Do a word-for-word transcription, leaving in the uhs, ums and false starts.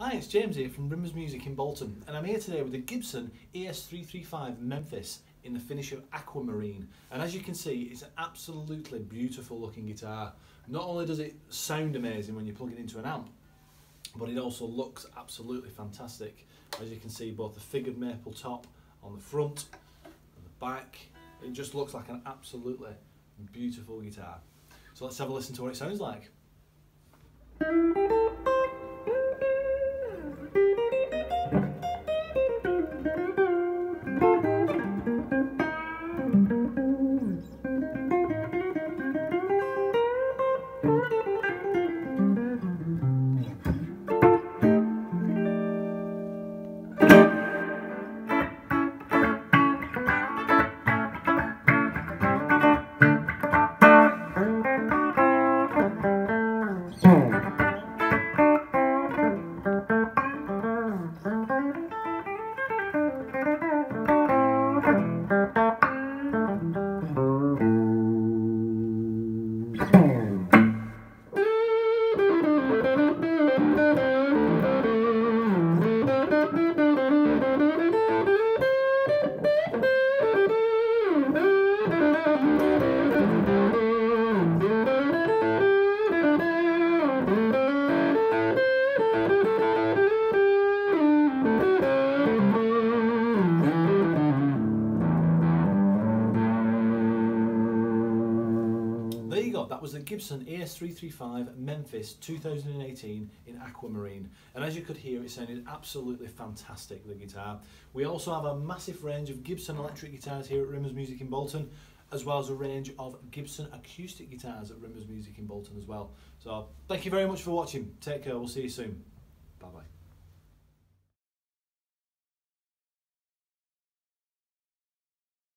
Hi, it's James here from Rimmers Music in Bolton, and I'm here today with the Gibson E S three thirty-five Memphis in the finish of Aquamarine. And as you can see, it's an absolutely beautiful looking guitar. Not only does it sound amazing when you plug it into an amp, but it also looks absolutely fantastic. As you can see, both the figured maple top on the front and the back, it just looks like an absolutely beautiful guitar. So let's have a listen to what it sounds like. There you go, that was the Gibson E S three thirty-five Memphis two thousand eighteen in Aquamarine, and as you could hear, it sounded absolutely fantastic, the guitar. We also have a massive range of Gibson electric guitars here at Rimmers Music in Bolton, as well as a range of Gibson acoustic guitars at Rimmers Music in Bolton as well. So thank you very much for watching. Take care, we'll see you soon. Bye bye.